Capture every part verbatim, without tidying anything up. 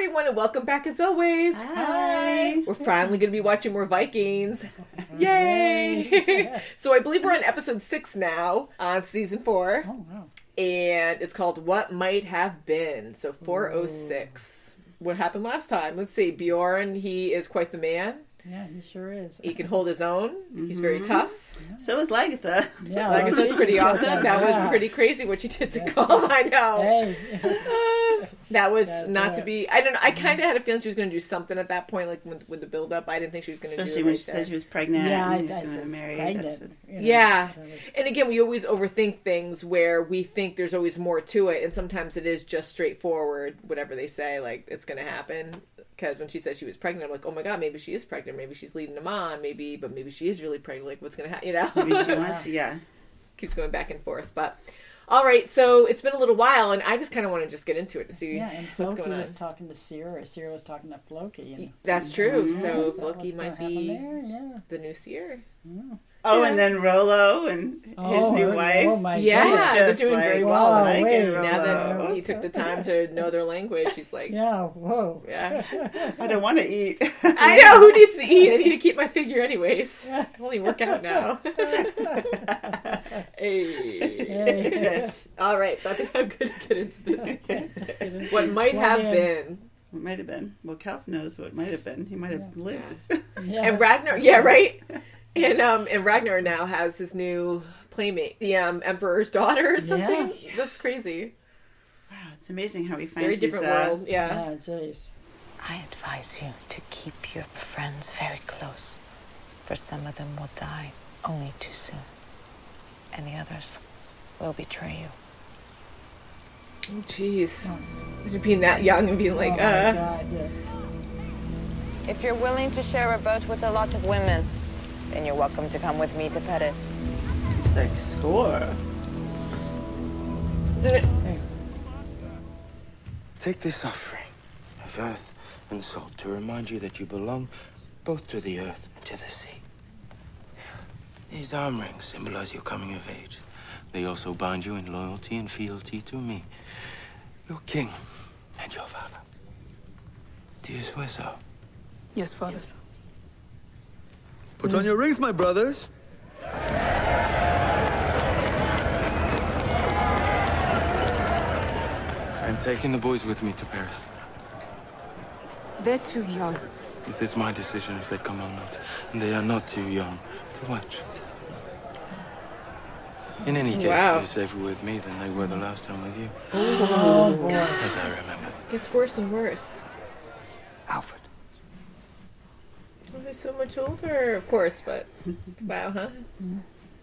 everyone, and welcome back as always. Hi. Hi. We're finally going to be watching more Vikings. Yay! So I believe we're on episode six now, on season four. Oh, wow. And it's called What Might Have Been. So four oh six. Ooh. What happened last time? Let's see. Bjorn, he is quite the man. Yeah, he sure is. He can hold his own. Mm-hmm. He's very tough. Yeah. So is Lagertha. Yeah, Lagertha's pretty awesome. That yeah. was pretty crazy what she did to yeah, Kalf. I know. Hey. Uh, that was That's not right. to be. I don't know. I mm-hmm. kind of had a feeling she was going to do something at that point, like with, with the build up. I didn't think she was going to do it. Especially when she said she was pregnant. Yeah, and I, was I said marry. That's what, you know, yeah. That was... And again, we always overthink things where we think there's always more to it, and sometimes it is just straightforward. Whatever they say, like it's going to happen. Because when she said she was pregnant, I'm like, oh my God, maybe she is pregnant. Maybe she's leading them on. Maybe, but maybe she is really pregnant. Like, what's going to happen? You know? Maybe she wants to, yeah. Keeps going back and forth. But, all right, so it's been a little while, and I just kind of want to just get into it to see yeah, and what's going on. Was talking to Sierra. Sierra was talking to Floki. And, That's true. Yeah, so, so Floki might be yeah. the new Sierra. Yeah. Oh, yeah. And then Rollo and oh, his new wife. Oh, my yeah, they're doing like, very well. Whoa, like wait, now that he took the time to know their language, he's like, yeah, whoa. Yeah. I don't want to eat. I know. Who needs to eat? I need to keep my figure anyways. I only work out now. hey. hey. All right. So I think I'm good to get into this. Okay, let's get into what might well, have yeah. been. What might have been. Well, Kalf knows what might have been. He might have yeah. lived. Yeah. Yeah. And Ragnar. Yeah, right? And um and Ragnar now has his new playmate, the um, emperor's daughter or something. Yeah. That's crazy. Wow, it's amazing how he finds his... Very different his, uh... world, yeah. Jeez. Yeah, I advise you to keep your friends very close, for some of them will die only too soon, and the others will betray you. Oh, jeez. Oh. Being that young and being like, oh, uh... God, yes. If you're willing to share a boat with a lot of women, then you're welcome to come with me to Paris. It's like score. Take this offering of earth and salt to remind you that you belong both to the earth and to the sea. These arm rings symbolize your coming of age. They also bind you in loyalty and fealty to me, your king and your father. Do you swear so? Yes, Father. Yes. Put on your rings, my brothers. I'm taking the boys with me to Paris. They're too young. It is my decision if they come or not. And they are not too young to watch. In any case, wow. they're safer with me than they were the last time with you. Oh, God. As I remember. It gets worse and worse. Alfred. Well, they're so much older, of course, but wow, huh?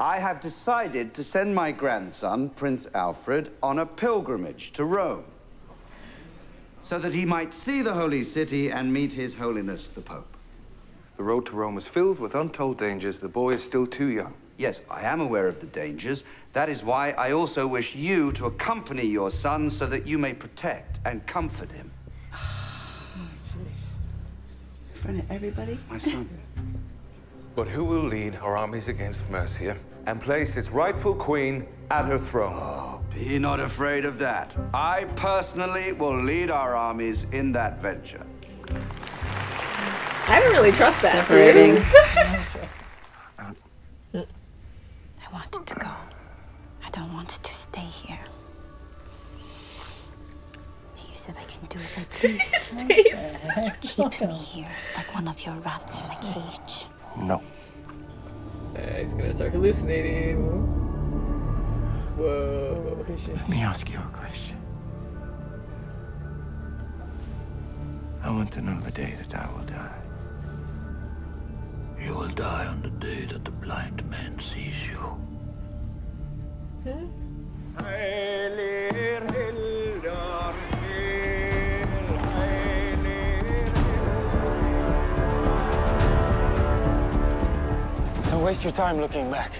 I have decided to send my grandson, Prince Alfred, on a pilgrimage to Rome, so that he might see the Holy City and meet His Holiness the Pope. The road to Rome is filled with untold dangers. The boy is still too young. Yes, I am aware of the dangers. That is why I also wish you to accompany your son so that you may protect and comfort him. In front of everybody? My son. But who will lead our armies against Mercia and place its rightful queen at her throne? Oh, be not afraid of that. I personally will lead our armies in that venture. I don't really trust that. Separating. I wanted to go. I don't want to stay here. That I can do as I please. His face. You keep me here like one of your rats in a cage. No. Uh, he's gonna start hallucinating. Whoa. Let me ask you a question. I want to know the day that I will die. You will die on the day that the blind man sees you. Hmm? Don't waste your time looking back.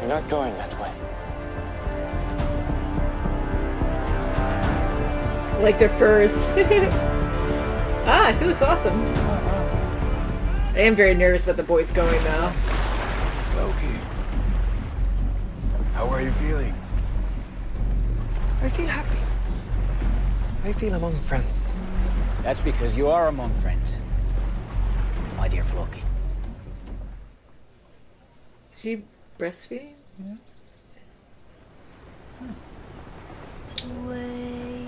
You're not going that way. Like their furs. Ah, she looks awesome. I am very nervous about the boys going now. Loki, how are you feeling? I feel happy. I feel among friends. That's because you are among friends, my dear Floki. Is she breastfeeding? Yeah. Hmm. Wait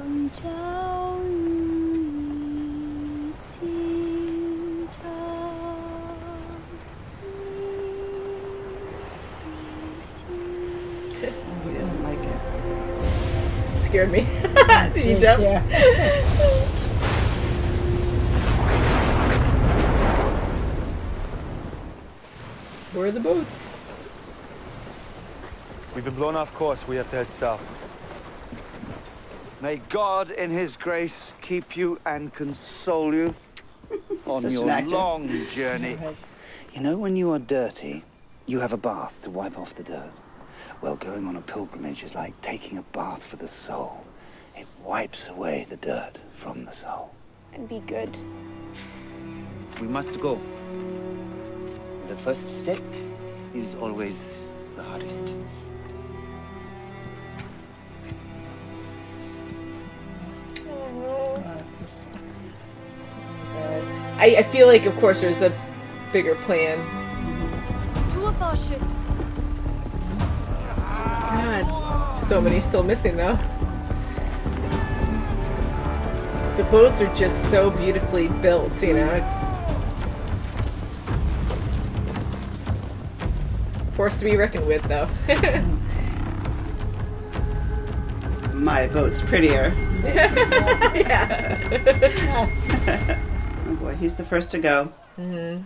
until you seem to... He doesn't like it. Scared me. Did she, you jump? Yeah. Where are the boats? We've been blown off course. We have to head south. May God in his grace keep you and console you on your long journey. You know, when you are dirty, you have a bath to wipe off the dirt. Well, going on a pilgrimage is like taking a bath for the soul. It wipes away the dirt from the soul. And be good. We must go. The first step is always the hardest. Oh, so I, I feel like, of course, there's a bigger plan. Two of our ships. God. So many still missing, though. The boats are just so beautifully built, you know. Forced to be reckoned with, though. My boat's prettier. Yeah. Oh boy, he's the first to go. Mm-hmm.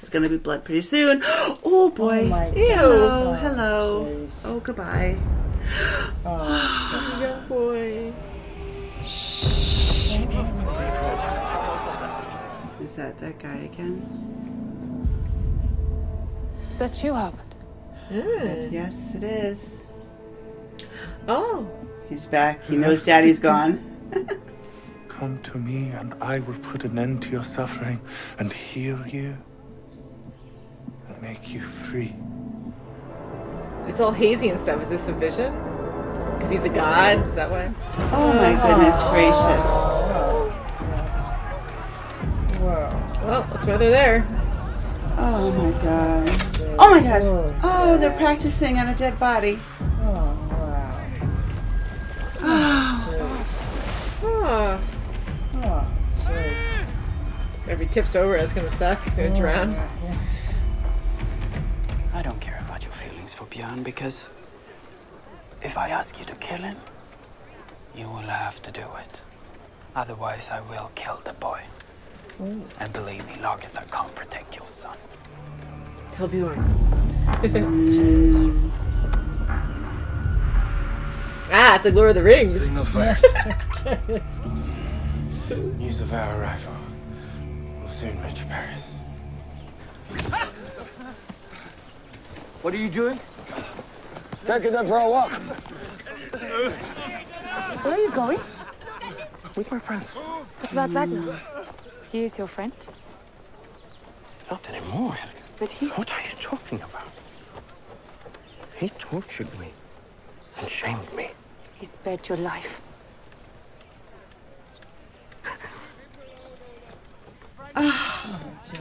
It's gonna be blood pretty soon. Oh boy! Oh, ew! Oh, hello. Geez. Oh, goodbye. Oh, young boy. Shh. Is that that guy again? Is that you, Albert? Mm. Yes, it is. Oh. He's back. He knows Daddy's gone. Come to me, and I will put an end to your suffering and heal you. Make you free. It's all hazy and stuff. Is this a vision? Because he's a god? Is that why? Oh my goodness gracious. Oh. Wow. Well, let's go there. Oh my god. Oh my god. Oh, they're practicing on a dead body. Oh, wow. Oh. Oh, jeez. If he tips over, it's going to suck. It's going to drown. I don't care about your feelings for Bjorn, because if I ask you to kill him, you will have to do it. Otherwise, I will kill the boy. Ooh. And believe me, Lagertha can't protect your son. Tell Bjorn. Mm. Ah, it's like Lord of the Rings. Signal flash. News of our arrival will soon reach Paris. Ah! What are you doing? Taking them for a walk. Where are you going? With my friends. What about Ragnar? He is your friend? Not anymore, Helga. But he... What are you talking about? He tortured me and shamed me. He spared your life. Oh, I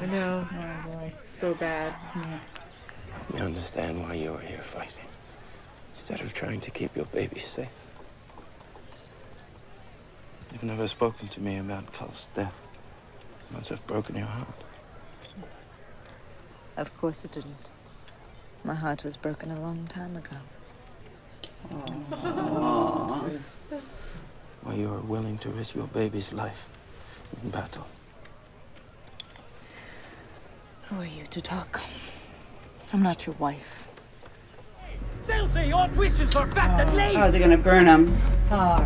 know. Oh, boy. So bad. Yeah. Help me understand why you are here fighting, instead of trying to keep your baby safe. You've never spoken to me about Kalf's death. It must have broken your heart. Of course it didn't. My heart was broken a long time ago. Aww. Aww. Why you are willing to risk your baby's life in battle. Who are you to talk? I'm not your wife. They'll say your questions are fact and lazy. Oh, they're gonna burn him. Oh,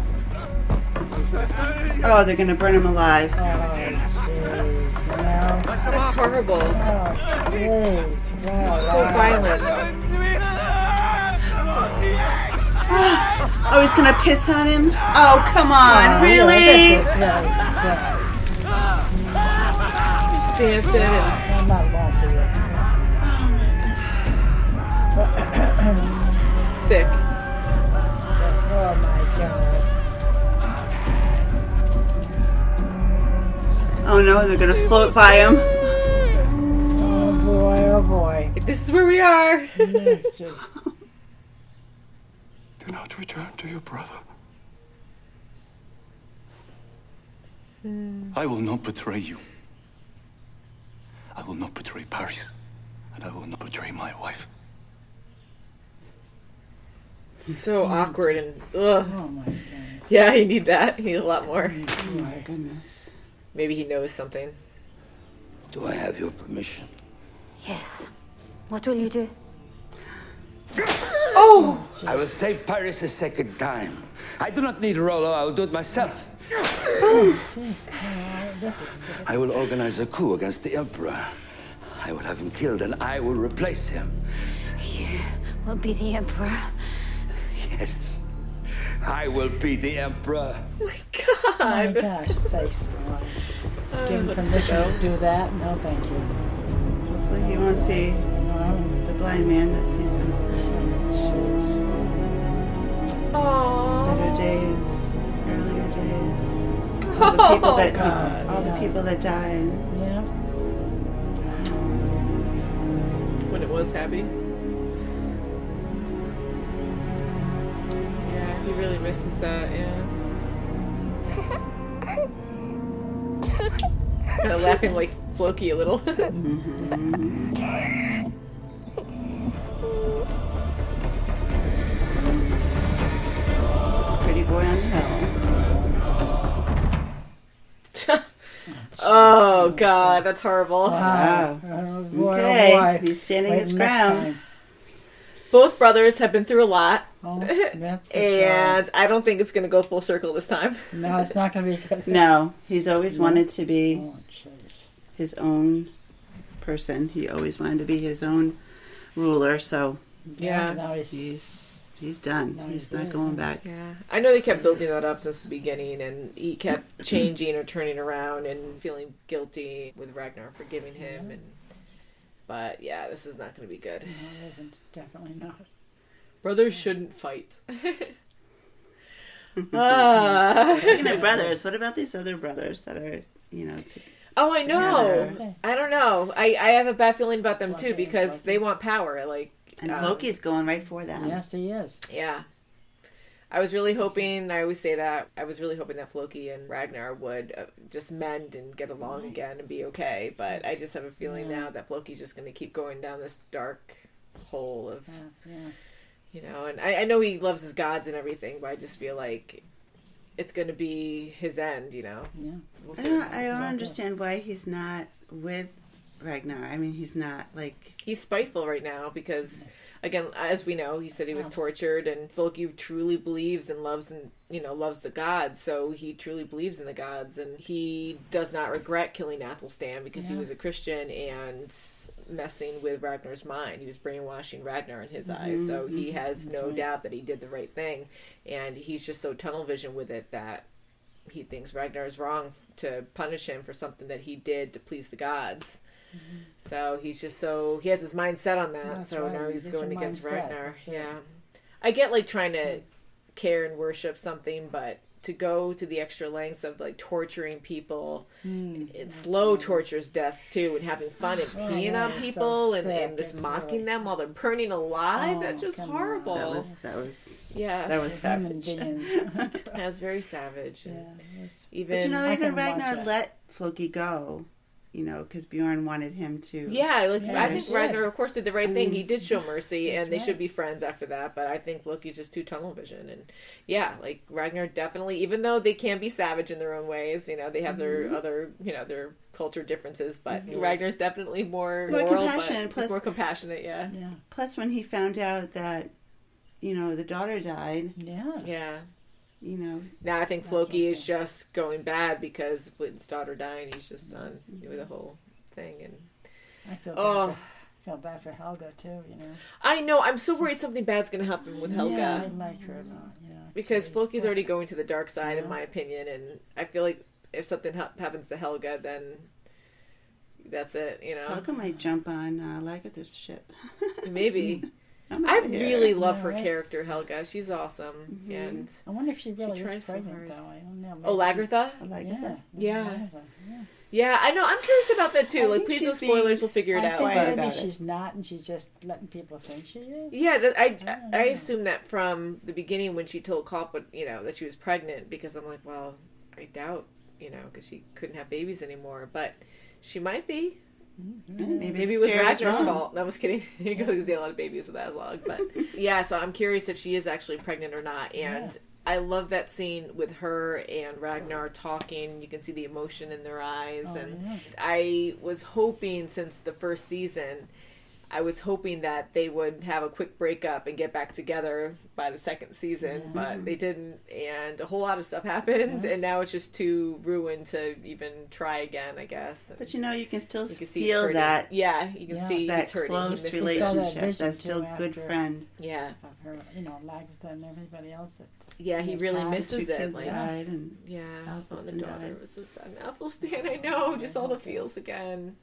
oh they're gonna burn him alive. Oh, jeez. Wow. That's horrible. Oh, jeez. Wow. So violent. Oh, he's gonna piss on him? Oh, come on. Oh, really? This nice. He's dancing. I'm not watching it. Sick. Oh my god. Oh no, they're gonna float by him. Oh boy, oh boy. This is where we are. Do not return to your brother. Mm. I will not betray you. I will not betray Paris. And I will not betray my wife. So awkward and ugh. Oh my goodness. Yeah, he need that. He need a lot more. Oh my goodness. Maybe he knows something. Do I have your permission? Yes. What will you do? Oh! I will save Paris a second time. I do not need Rollo. I will do it myself. I will organize a coup against the Emperor. I will have him killed and I will replace him. You will be the Emperor? Yes. I will be the Emperor. Oh my God. Oh my gosh, say so. Uh, Give him permission to do that? No, thank you. Hopefully he won't see the blind man that sees him. Aww. Better days, earlier days. All the people oh, that, God, all yeah. the people that died. Yeah. When it was happy. He really misses that, yeah. Kind of laughing like Floki a little. Pretty boy on hell. Oh God, that's horrible. Wow. Wow. Oh, okay, oh, he's standing Wait his ground. Time. Both brothers have been through a lot, oh, yeah, and sure. I don't think it's going to go full circle this time. No, it's not going to be. No, he's always no. wanted to be oh, his own person. He always wanted to be his own ruler, so yeah, now he's, he's, he's done. Now he's he's not going back. Yeah, I know they kept building that up since the beginning, and he kept changing or turning around and feeling guilty with Ragnar forgiving him, and But yeah, this is not going to be good. No, it isn't. Definitely not. Brothers yeah. shouldn't fight. uh, Speaking of brothers, what about these other brothers that are, you know? Oh, I know. Together? I don't know. I, I have a bad feeling about them Floki too because they want power. Like, and um, Loki's going right for them. Yes, he is. Yeah. I was really hoping, I always say that, I was really hoping that Floki and Ragnar would uh, just mend and get along right. again and be okay, but I just have a feeling yeah. now that Floki's just going to keep going down this dark hole of, yeah, yeah. you know, and I, I know he loves his gods and everything, but I just feel like it's going to be his end, you know? Yeah. We'll I don't, I don't understand why he's not with Ragnar. I mean, he's not, like... He's spiteful right now because... Yeah. Again, as we know, he said he was tortured, and Floki truly believes and loves, and you know, loves the gods. So he truly believes in the gods, and he does not regret killing Athelstan because yeah. he was a Christian and messing with Ragnar's mind. He was brainwashing Ragnar in his mm-hmm, eyes, so mm-hmm. he has That's no right. doubt that he did the right thing, and he's just so tunnel vision with it that he thinks Ragnar is wrong to punish him for something that he did to please the gods. Mm-hmm. So he's just so he has his mind set on that. That's so right. now he's going against Ragnar. Yeah, I get like trying to care and worship something, but to go to the extra lengths of like torturing people, mm, and slow right. tortures, deaths too, and having fun and oh, peeing yeah, on people so and, and just it's mocking right. them while they're burning alive. Oh, that's just horrible. That was, that was yeah, that was savage. That was very savage. Yeah, was... Even but you know, even Ragnar let Floki go. You know, because Bjorn wanted him to... Yeah, like yeah, I think Ragnar, of course, did the right I thing. Mean, he did show mercy, and they right. should be friends after that, but I think Loki's just too tunnel vision. And, yeah, like, Ragnar definitely, even though they can be savage in their own ways, you know, they have mm-hmm. their other, you know, their culture differences, but mm-hmm. Ragnar's definitely more more moral, compassionate. Plus, more compassionate, yeah. yeah. Plus, when he found out that, you know, the daughter died... Yeah. Yeah. You know, now I think Floki is just going bad because with his daughter dying, he's just done mm-hmm. with the whole thing. And I feel oh, bad for, feel bad for Helga too. You know, I know. I'm so worried something bad's going to happen with Helga. Yeah, I like her a lot. Yeah, because Floki's already going to the dark side, yeah. in my opinion, and I feel like if something ha happens to Helga, then that's it. You know, Helga might jump on uh, Lagertha's ship. Maybe. I here. really love no, her right? character, Helga. She's awesome. Mm-hmm. And I wonder if she really she is pregnant, so though. I don't know. Oh, Lagertha? Lagertha. Yeah. Yeah. yeah. Yeah, I know. I'm curious about that, too. I like, please, no spoilers. We'll figure it I out. Think maybe about she's it. not, and she's just letting people think she is. Yeah, that, I, I, I assume that from the beginning when she told Kalf, you know, that she was pregnant, because I'm like, well, I doubt, you know, because she couldn't have babies anymore. But she might be. Mm-hmm. Maybe, Maybe it was Ragnar's fault. No, I was kidding. You go see a lot of babies with Aslaug. But yeah, so I'm curious if she is actually pregnant or not. And yeah. I love that scene with her and Ragnar talking. You can see the emotion in their eyes. Oh, and yeah. I was hoping, since the first season, I was hoping that they would have a quick breakup and get back together by the second season. Yeah. But they didn't. And a whole lot of stuff happened. Yeah. And now it's just too ruined to even try again, I guess. And but, you know, you can still you can feel that. Yeah, you can yeah. see that close relationship. That that's still a good friend. Yeah. Of her, you know, Lagertha and everybody else that... Yeah, he really misses it. Like, died and yeah, oh, the daughter died. was so sad. And Athelstan, I know, just all the feels again.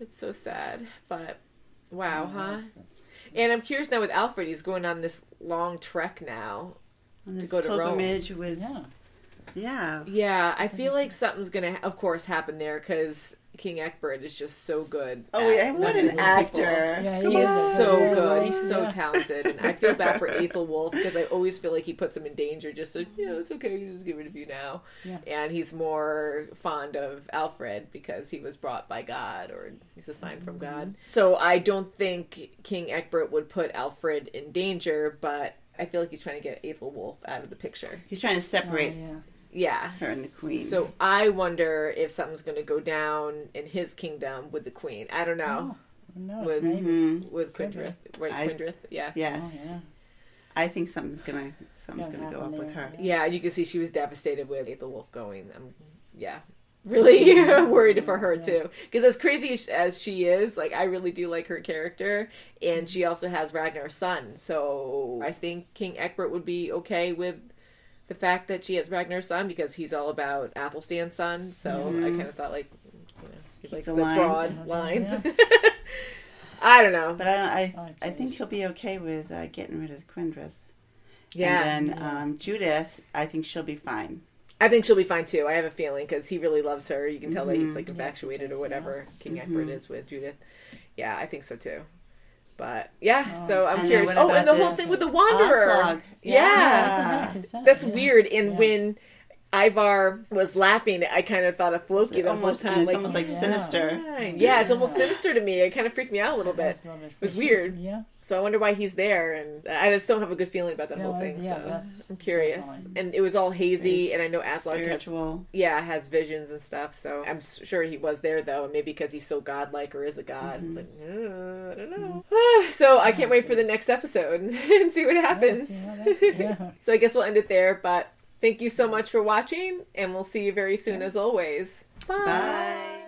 It's so sad, but wow, oh, huh? And I'm curious now with Alfred. He's going on this long trek now to go to Rome. With yeah, yeah, yeah. I feel like something's gonna, of course, happen there because King Eckbert is just so good. Oh, yeah, what an actor. Yeah, he is so good. He's so talented. And I feel bad for Aethelwulf because I always feel like he puts him in danger just so, you know, it's okay, just give it to you now. Yeah. And he's more fond of Alfred because he was brought by God, or he's a sign mm-hmm. from God. So I don't think King Eckbert would put Alfred in danger, but I feel like he's trying to get Aethelwulf out of the picture. He's trying to separate oh, yeah. Yeah. Her and the queen. So I wonder if something's going to go down in his kingdom with the queen. I don't know. Oh, no, with mm-hmm. with Kwenthrith. Right, Kwenthrith. Yeah. Yes. Oh, yeah. I think something's going to something's going to go up there. with her. Yeah. yeah, you can see she was devastated with Aethelwulf going. I'm, yeah. Really worried for her, yeah. too. Because as crazy as she is, like, I really do like her character. And mm-hmm. she also has Ragnar's son. So I think King Eckbert would be okay with the fact that she has Ragnar's son, because he's all about Athelstan's son, so mm-hmm. I kind of thought, like, you know, he Keep likes the, the lines. broad lines. Yeah. I don't know, but I don't, I, oh, I think he'll be okay with uh, getting rid of Kwenthrith. Yeah, and then yeah. Um, Judith, I think she'll be fine. I think she'll be fine too. I have a feeling because he really loves her. You can tell mm-hmm. that he's like infatuated yeah, or whatever yeah. King mm-hmm. Eckbert is with Judith. Yeah, I think so too. But, yeah, oh, so I'm curious. Oh, and the this? whole thing with the Wanderer. Aslaug. Yeah. yeah. yeah. That's yeah. weird. And yeah. when Ivar was laughing, I kind of thought of Floki like the almost, whole time. It's like, almost like yeah. sinister. Yeah. Yeah. yeah, it's almost sinister to me. It kind of freaked me out a little bit. It was weird. Yeah. So I wonder why he's there. And I just don't have a good feeling about that no, whole thing. Yeah, so I'm curious. And it was all hazy. And I know Aslaug has, yeah, has visions and stuff. So I'm sure he was there, though. And maybe because he's so godlike or is a god. Mm-hmm. Like, uh, I don't know. Mm-hmm. So I can't wait for the next episode and see what happens. Yeah, see yeah. So I guess we'll end it there. But thank you so much for watching, and we'll see you very soon, as always. Bye. Bye.